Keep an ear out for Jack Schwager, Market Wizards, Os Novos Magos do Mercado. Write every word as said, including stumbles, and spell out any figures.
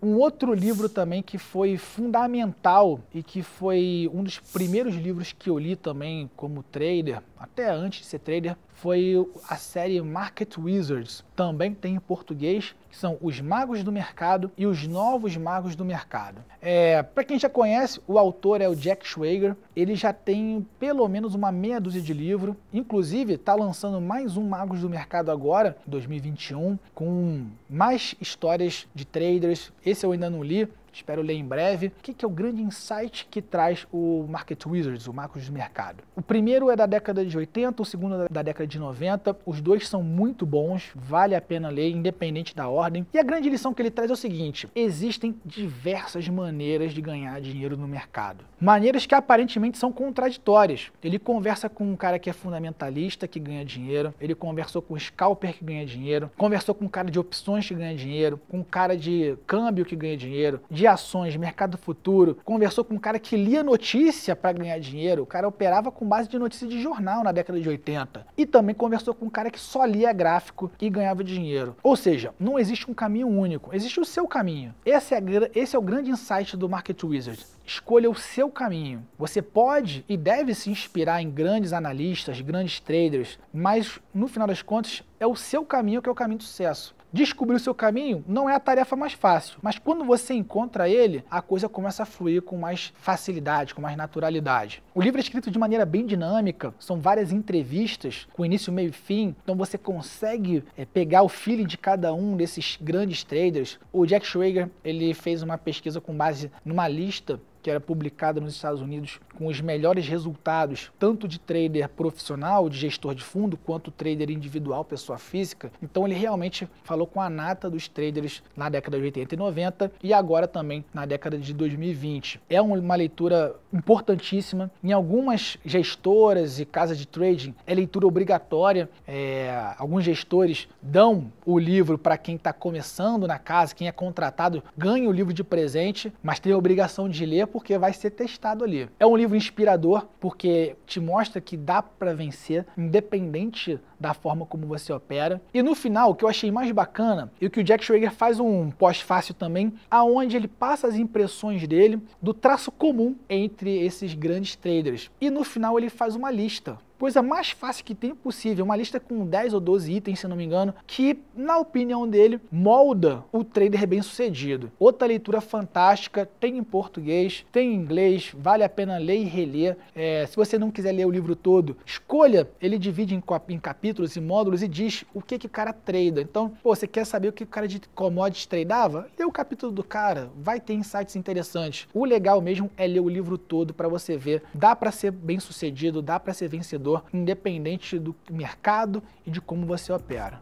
Um outro livro também que foi fundamental e que foi um dos primeiros livros que eu li também como trader, até antes de ser trader, foi a série Market Wizards, também tem em português, que são Os Magos do Mercado e Os Novos Magos do Mercado. É, para quem já conhece, o autor é o Jack Schwager, ele já tem pelo menos uma meia dúzia de livros, inclusive está lançando mais um Magos do Mercado agora, dois mil e vinte e um, com mais histórias de traders. Esse eu ainda não li, espero ler em breve. O que é o grande insight que traz o Market Wizards, o Magos do Mercado? O primeiro é da década de oitenta, o segundo é da década de noventa. Os dois são muito bons, vale a pena ler, independente da ordem. E a grande lição que ele traz é o seguinte: existem diversas maneiras de ganhar dinheiro no mercado. Maneiras que aparentemente são contraditórias. Ele conversa com um cara que é fundamentalista, que ganha dinheiro. Ele conversou com um scalper que ganha dinheiro. Conversou com um cara de opções que ganha dinheiro. Com um cara de câmbio que ganha dinheiro. De ações, mercado futuro, conversou com um cara que lia notícia para ganhar dinheiro, o cara operava com base de notícia de jornal na década de oitenta, e também conversou com um cara que só lia gráfico e ganhava dinheiro. Ou seja, não existe um caminho único, existe o seu caminho. Esse é, esse é o grande insight do Market Wizard. Escolha o seu caminho. Você pode e deve se inspirar em grandes analistas, grandes traders, mas no final das contas é o seu caminho que é o caminho do sucesso. Descobrir o seu caminho não é a tarefa mais fácil, mas quando você encontra ele, a coisa começa a fluir com mais facilidade, com mais naturalidade. O livro é escrito de maneira bem dinâmica, são várias entrevistas com início, meio e fim, então você consegue é, pegar o feeling de cada um desses grandes traders. O Jack Schwager, ele fez uma pesquisa com base numa lista que era publicada nos Estados Unidos com os melhores resultados, tanto de trader profissional, de gestor de fundo, quanto trader individual, pessoa física. Então ele realmente falou com a nata dos traders na década de oitenta e noventa e agora também na década de dois mil e vinte. É uma leitura importantíssima. Em algumas gestoras e casas de trading é leitura obrigatória. É, alguns gestores dão o livro para quem está começando na casa, quem é contratado ganha o livro de presente, mas tem a obrigação de ler porque vai ser testado ali. É um livro inspirador porque te mostra que dá para vencer independente da forma como você opera. E no final, o que eu achei mais bacana é que o Jack Schwager faz um pós-fácil também, aonde ele passa as impressões dele do traço comum entre esses grandes traders. E no final ele faz uma lista. Coisa mais fácil que tem possível, uma lista com dez ou doze itens, se não me engano, que, na opinião dele, molda o trader bem-sucedido. Outra leitura fantástica, tem em português, tem em inglês, vale a pena ler e reler. É, se você não quiser ler o livro todo, escolha, ele divide em, em capítulos e módulos e diz o que que o cara trada. Então, pô, você quer saber o que o cara de commodities tradava? Lê o capítulo do cara, vai ter insights interessantes. O legal mesmo é ler o livro todo para você ver. Dá para ser bem-sucedido, dá para ser vencedor, independente do mercado e de como você opera.